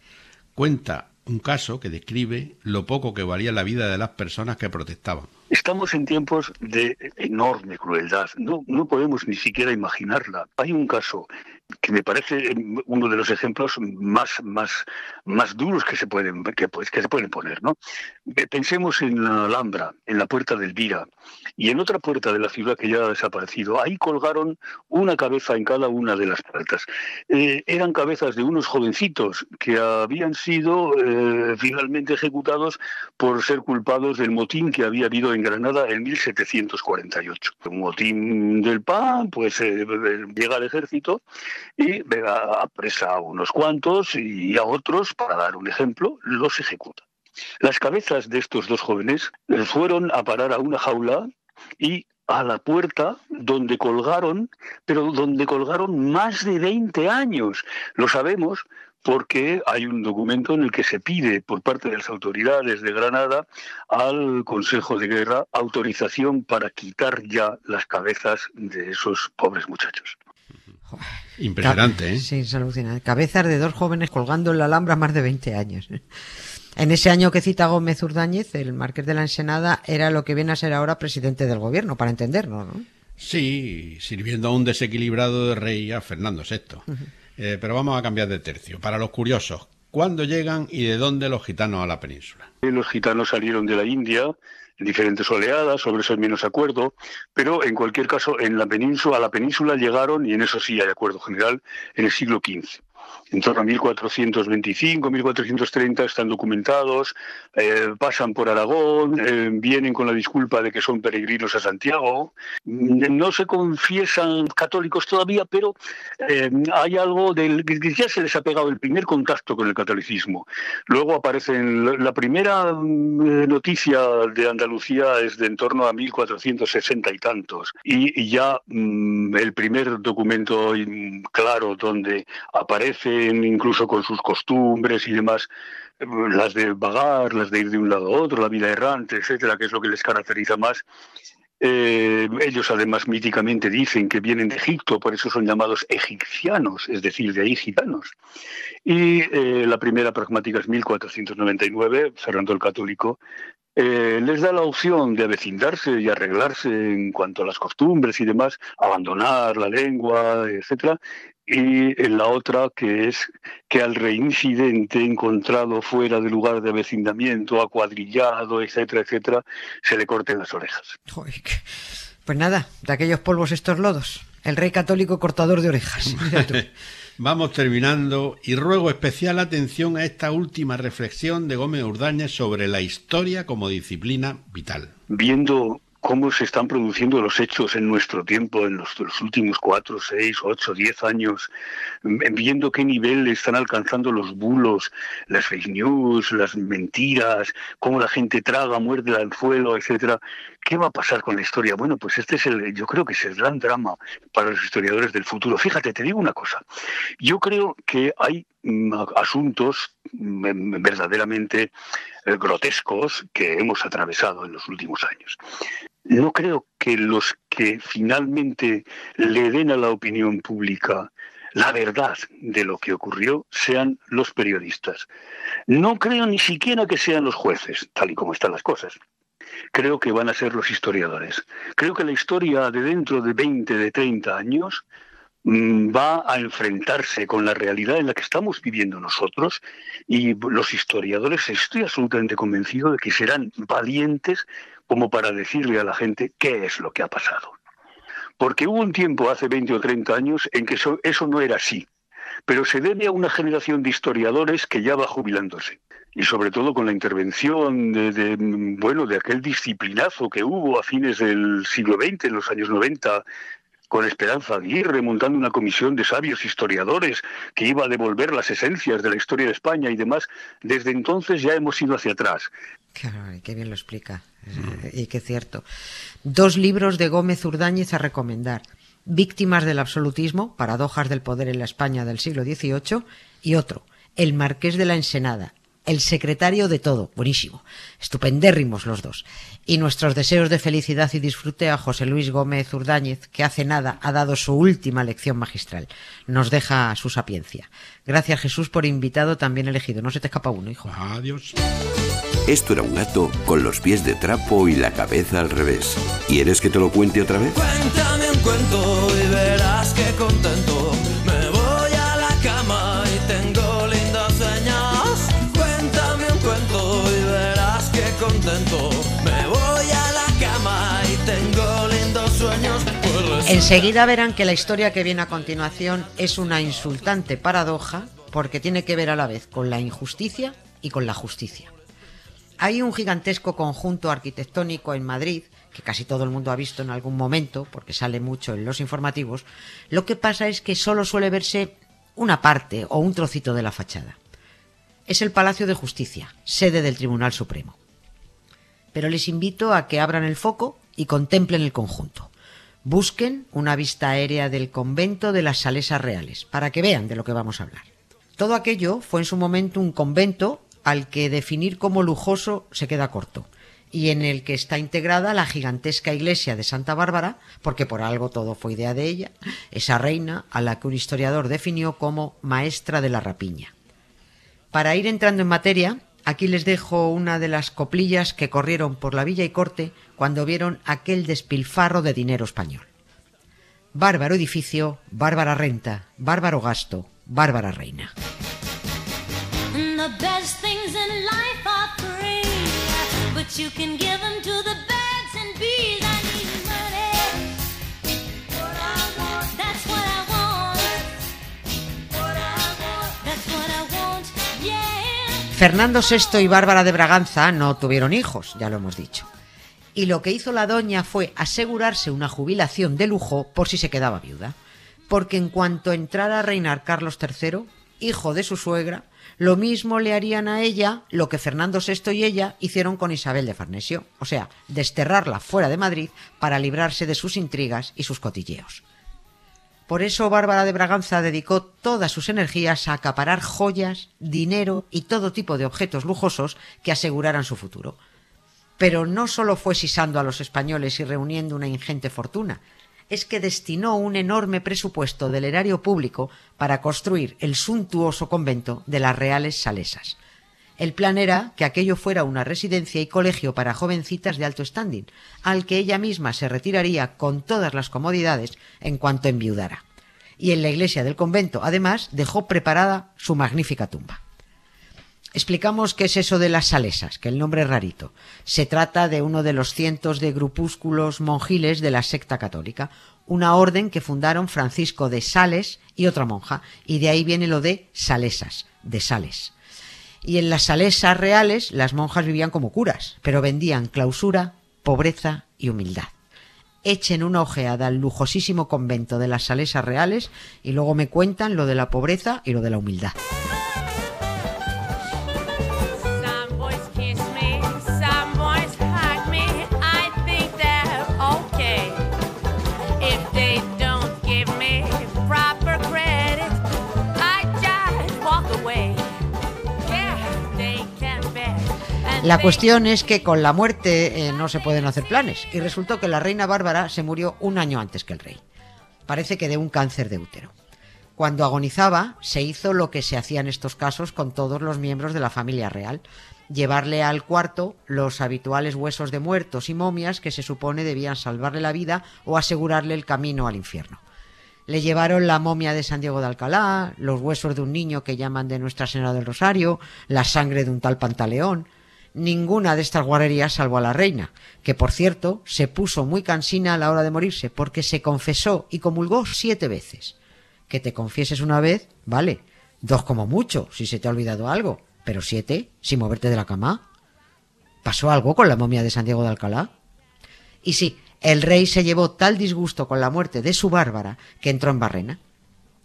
Cuenta un caso que describe lo poco que valía la vida de las personas que protestaban. Estamos en tiempos de enorme crueldad, no podemos ni siquiera imaginarla. Hay un caso que me parece uno de los ejemplos más duros que se pueden poner, ¿no? Pensemos en la Alhambra, en la Puerta de Elvira, y en otra puerta de la ciudad que ya ha desaparecido. Ahí colgaron una cabeza en cada una de las puertas. Eran cabezas de unos jovencitos que habían sido finalmente ejecutados por ser culpados del motín que había habido en en Granada en 1748. Un motín del PAN, pues llega el ejército y apresa a unos cuantos y a otros, para dar un ejemplo, los ejecuta. Las cabezas de estos dos jóvenes fueron a parar a una jaula y a la puerta donde colgaron, pero donde colgaron más de 20 años. Lo sabemos porque hay un documento en el que se pide por parte de las autoridades de Granada al Consejo de Guerra autorización para quitar ya las cabezas de esos pobres muchachos. Impresionante, ¿eh? Sí, es alucinante. Cabezas de dos jóvenes colgando en la Alhambra más de 20 años. En ese año que cita Gómez Urdáñez, el marqués de la Ensenada era lo que viene a ser ahora presidente del gobierno, para entendernos, ¿no? Sí, sirviendo a un desequilibrado de rey, a Fernando VI. Uh-huh. Pero vamos a cambiar de tercio. Para los curiosos, ¿cuándo llegan y de dónde los gitanos a la península? Los gitanos salieron de la India en diferentes oleadas, sobre eso hay menos acuerdo, pero en cualquier caso en la península, a la península llegaron, y en eso sí hay acuerdo general, en el siglo XV. En torno a 1425, 1430 están documentados, pasan por Aragón, vienen con la disculpa de que son peregrinos a Santiago, no se confiesan católicos todavía, pero hay algo del que ya se les ha pegado el primer contacto con el catolicismo. Luego aparecen, la primera noticia de Andalucía es de en torno a 1460 y tantos, y ya el primer documento claro donde aparece, incluso con sus costumbres y demás, las de vagar, las de ir de un lado a otro, la vida errante, etcétera, que es lo que les caracteriza más. Ellos además míticamente dicen que vienen de Egipto, por eso son llamados egipcianos, es decir, de ahí gitanos. Y la primera pragmática es 1499, Fernando el Católico les da la opción de avecindarse y arreglarse en cuanto a las costumbres y demás, abandonar la lengua, etcétera. Y en la otra, que es que al reincidente encontrado fuera de lugar de avecindamiento, acuadrillado, etcétera, etcétera, se le corten las orejas. Pues nada, de aquellos polvos estos lodos. El rey católico cortador de orejas. Vamos terminando y ruego especial atención a esta última reflexión de Gómez Urdáñez sobre la historia como disciplina vital. Viendo cómo se están produciendo los hechos en nuestro tiempo, en los últimos 4, 6, 8, 10 años, viendo qué nivel están alcanzando los bulos, las fake news, las mentiras, cómo la gente traga, muerde el anzuelo, etcétera. ¿Qué va a pasar con la historia? Bueno, pues este es yo creo que es el gran drama para los historiadores del futuro. Fíjate, te digo una cosa. Yo creo que hay asuntos verdaderamente grotescos que hemos atravesado en los últimos años. No creo que los que finalmente le den a la opinión pública la verdad de lo que ocurrió sean los periodistas. No creo ni siquiera que sean los jueces, tal y como están las cosas. Creo que van a ser los historiadores. Creo que la historia de dentro de 20, de 30 años va a enfrentarse con la realidad en la que estamos viviendo nosotros, y los historiadores, estoy absolutamente convencido de que serán valientes como para decirle a la gente qué es lo que ha pasado. Porque hubo un tiempo, hace 20 o 30 años, en que eso no era así, pero se debe a una generación de historiadores que ya va jubilándose. Y sobre todo con la intervención de aquel disciplinazo que hubo a fines del siglo XX, en los años 90, con Esperanza Aguirre, montando una comisión de sabios historiadores que iba a devolver las esencias de la historia de España y demás. Desde entonces ya hemos ido hacia atrás. Claro, y qué bien lo explica, y qué cierto. 2 libros de Gómez Urdáñez a recomendar: Víctimas del absolutismo, paradojas del poder en la España del siglo XVIII, y otro, El marqués de la Ensenada, el secretario de todo. Buenísimo, estupendérrimos los dos. Y nuestros deseos de felicidad y disfrute a José Luis Gómez Urdáñez, que hace nada ha dado su última lección magistral. Nos deja su sapiencia. Gracias, Jesús, por invitado también elegido. No se te escapa uno, hijo. Adiós. Esto era un gato con los pies de trapo y la cabeza al revés. ¿Quieres que te lo cuente otra vez? Cuéntame un cuento y verás que contento. Me voy a la cama y tengo lindas señas. Cuéntame un cuento y verás que contento. Me voy a la cama y tengo lindos sueños. Enseguida verán que la historia que viene a continuación es una insultante paradoja, porque tiene que ver a la vez con la injusticia y con la justicia. Hay un gigantesco conjunto arquitectónico en Madrid, que casi todo el mundo ha visto en algún momento, porque sale mucho en los informativos. Lo que pasa es que solo suele verse una parte o un trocito de la fachada. Es el Palacio de Justicia, sede del Tribunal Supremo. Pero les invito a que abran el foco y contemplen el conjunto. Busquen una vista aérea del convento de las Salesas Reales, para que vean de lo que vamos a hablar. Todo aquello fue en su momento un convento al que definir como lujoso se queda corto, y en el que está integrada la gigantesca iglesia de Santa Bárbara, porque por algo todo fue idea de ella, esa reina a la que un historiador definió como maestra de la rapiña. Para ir entrando en materia, aquí les dejo una de las coplillas que corrieron por la villa y corte cuando vieron aquel despilfarro de dinero español. Bárbaro edificio, bárbara renta, bárbaro gasto, bárbara reina. Fernando VI y Bárbara de Braganza no tuvieron hijos, ya lo hemos dicho. Y lo que hizo la doña fue asegurarse una jubilación de lujo por si se quedaba viuda. Porque en cuanto entrara a reinar Carlos III, hijo de su suegra, lo mismo le harían a ella lo que Fernando VI y ella hicieron con Isabel de Farnesio. O sea, desterrarla fuera de Madrid para librarse de sus intrigas y sus cotilleos. Por eso Bárbara de Braganza dedicó todas sus energías a acaparar joyas, dinero y todo tipo de objetos lujosos que aseguraran su futuro. Pero no solo fue sisando a los españoles y reuniendo una ingente fortuna, es que destinó un enorme presupuesto del erario público para construir el suntuoso convento de las Reales Salesas. El plan era que aquello fuera una residencia y colegio para jovencitas de alto standing, al que ella misma se retiraría con todas las comodidades en cuanto enviudara. Y en la iglesia del convento, además, dejó preparada su magnífica tumba. Explicamos qué es eso de las Salesas, que el nombre es rarito. Se trata de uno de los cientos de grupúsculos monjiles de la secta católica, una orden que fundaron Francisco de Sales y otra monja, y de ahí viene lo de Salesas, de Sales. Y en las Salesas Reales las monjas vivían como curas, pero vendían clausura, pobreza y humildad. Echen una ojeada al lujosísimo convento de las Salesas Reales y luego me cuentan lo de la pobreza y lo de la humildad. La cuestión es que con la muerte no se pueden hacer planes, y resultó que la reina Bárbara se murió un año antes que el rey. Parece que de un cáncer de útero. Cuando agonizaba, se hizo lo que se hacía en estos casos con todos los miembros de la familia real: llevarle al cuarto los habituales huesos de muertos y momias que se supone debían salvarle la vida o asegurarle el camino al infierno. Le llevaron la momia de San Diego de Alcalá, los huesos de un niño que llaman de Nuestra Señora del Rosario, la sangre de un tal Pantaleón. Ninguna de estas guarrerías salvó a la reina, que por cierto se puso muy cansina a la hora de morirse, porque se confesó y comulgó 7 veces. Que te confieses una vez, vale, 2 como mucho, si se te ha olvidado algo, pero 7 sin moverte de la cama. ¿Pasó algo con la momia de San Diego de Alcalá? Y sí, el rey se llevó tal disgusto con la muerte de su Bárbara que entró en barrena.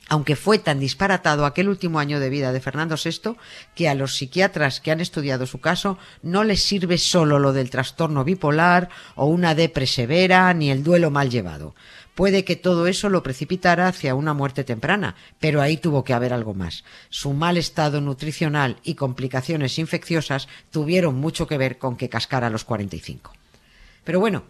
Aunque fue tan disparatado aquel último año de vida de Fernando VI que a los psiquiatras que han estudiado su caso no les sirve solo lo del trastorno bipolar o una depre severa ni el duelo mal llevado. Puede que todo eso lo precipitara hacia una muerte temprana, pero ahí tuvo que haber algo más. Su mal estado nutricional y complicaciones infecciosas tuvieron mucho que ver con que cascara a los 45. Pero bueno,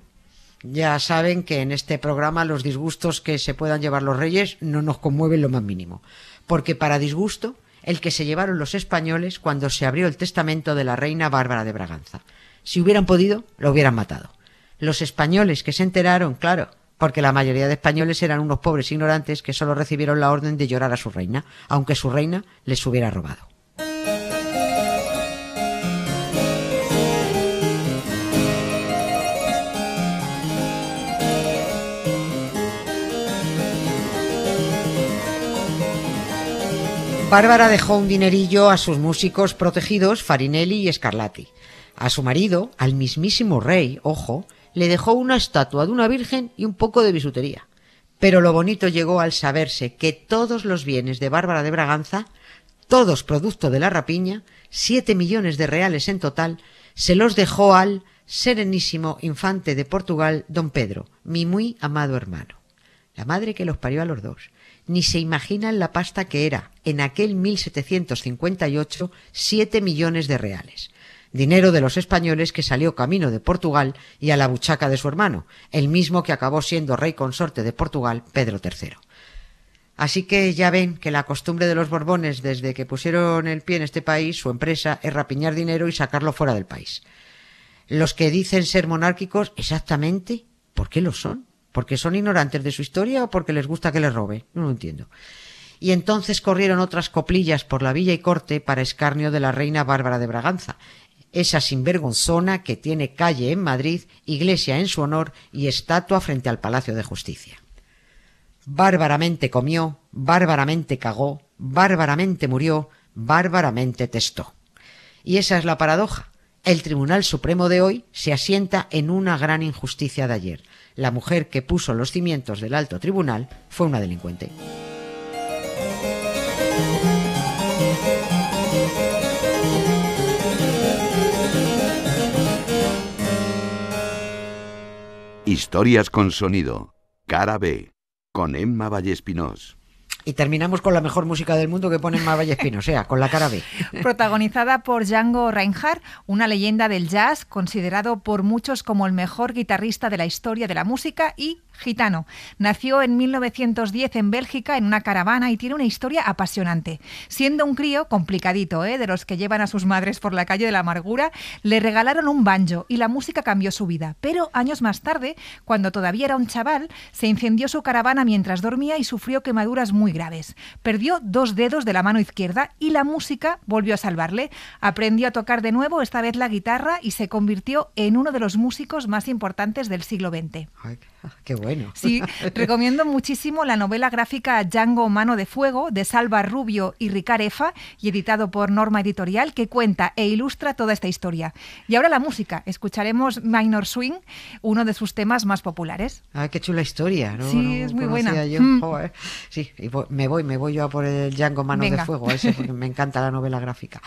ya saben que en este programa los disgustos que se puedan llevar los reyes no nos conmueven lo más mínimo, porque para disgusto el que se llevaron los españoles cuando se abrió el testamento de la reina Bárbara de Braganza. Si hubieran podido, lo hubieran matado. Los españoles que se enteraron, claro, porque la mayoría de españoles eran unos pobres ignorantes que solo recibieron la orden de llorar a su reina, aunque su reina les hubiera robado. Bárbara dejó un dinerillo a sus músicos protegidos Farinelli y Scarlatti. A su marido, al mismísimo rey, ojo, le dejó una estatua de una virgen y un poco de bisutería. Pero lo bonito llegó al saberse que todos los bienes de Bárbara de Braganza, todos producto de la rapiña, 7 millones de reales en total, se los dejó al serenísimo infante de Portugal, don Pedro, mi muy amado hermano. La madre que los parió a los dos. Ni se imaginan la pasta que era, en aquel 1758, 7 millones de reales. Dinero de los españoles que salió camino de Portugal y a la buchaca de su hermano, el mismo que acabó siendo rey consorte de Portugal, Pedro III. Así que ya ven que la costumbre de los Borbones desde que pusieron el pie en este país, su empresa, es rapiñar dinero y sacarlo fuera del país. Los que dicen ser monárquicos, exactamente, ¿por qué lo son? ¿Porque son ignorantes de su historia o porque les gusta que les robe? No lo entiendo. Y entonces corrieron otras coplillas por la villa y corte para escarnio de la reina Bárbara de Braganza, esa sinvergonzona que tiene calle en Madrid, iglesia en su honor y estatua frente al Palacio de Justicia. Bárbaramente comió, bárbaramente cagó, bárbaramente murió, bárbaramente testó. Y esa es la paradoja. El Tribunal Supremo de hoy se asienta en una gran injusticia de ayer. La mujer que puso los cimientos del alto tribunal fue una delincuente. Historias con sonido. Cara B. Con Emma Vallespinós. Y terminamos con la mejor música del mundo que pone Emma Vallespinós, o sea, con la cara B. Protagonizada por Django Reinhardt, una leyenda del jazz, considerado por muchos como el mejor guitarrista de la historia de la música y gitano. Nació en 1910 en Bélgica en una caravana y tiene una historia apasionante. Siendo un crío complicadito, de los que llevan a sus madres por la calle de la amargura, le regalaron un banjo y la música cambió su vida. Pero años más tarde, cuando todavía era un chaval, se incendió su caravana mientras dormía y sufrió quemaduras muy graves. Perdió 2 dedos de la mano izquierda y la música volvió a salvarle. Aprendió a tocar de nuevo, esta vez la guitarra, y se convirtió en uno de los músicos más importantes del siglo XX. ¡Qué bueno! Sí, recomiendo muchísimo la novela gráfica Django Mano de Fuego, de Salva Rubio y Ricard Efa, y editado por Norma Editorial, que cuenta e ilustra toda esta historia. Y ahora la música. Escucharemos Minor Swing, uno de sus temas más populares. ¡Ah, qué chula historia! ¿No? Sí, no es muy buena. Yo. Joder. Sí, y me voy yo a por el Django Mano de Fuego, ese, porque me encanta la novela gráfica.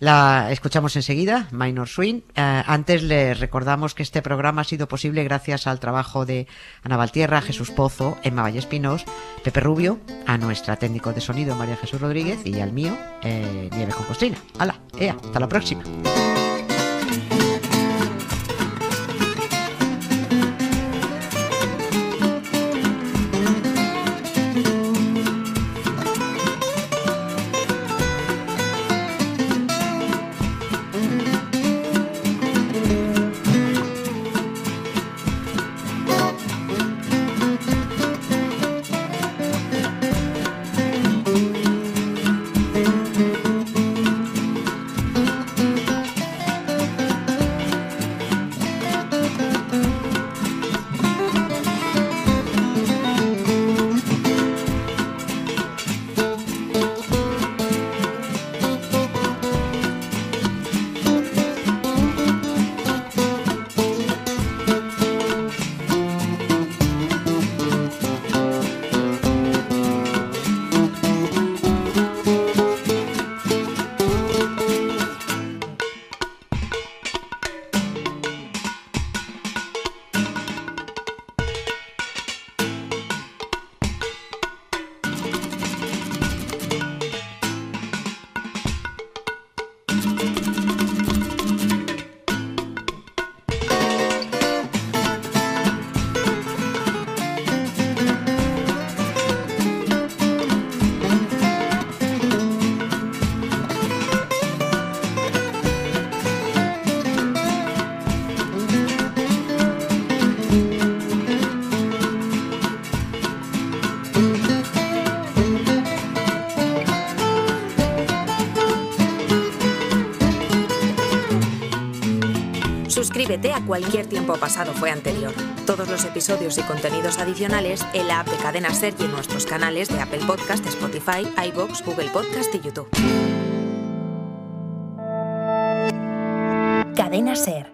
La escuchamos enseguida, Minor Swing. Antes les recordamos que este programa ha sido posible gracias al trabajo de Ana Valtierra, Jesús Pozo, Emma Vallespinós, Pepe Rubio, a nuestra técnico de sonido María Jesús Rodríguez y al mío, Nieves Concostrina. ¡Hala! ¡Ea! ¡Hasta la próxima! Suscríbete a Cualquier tiempo pasado fue anterior. Todos los episodios y contenidos adicionales en la app de Cadena Ser y en nuestros canales de Apple Podcast, Spotify, iVoox, Google Podcast y YouTube. Cadena Ser.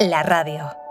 La radio.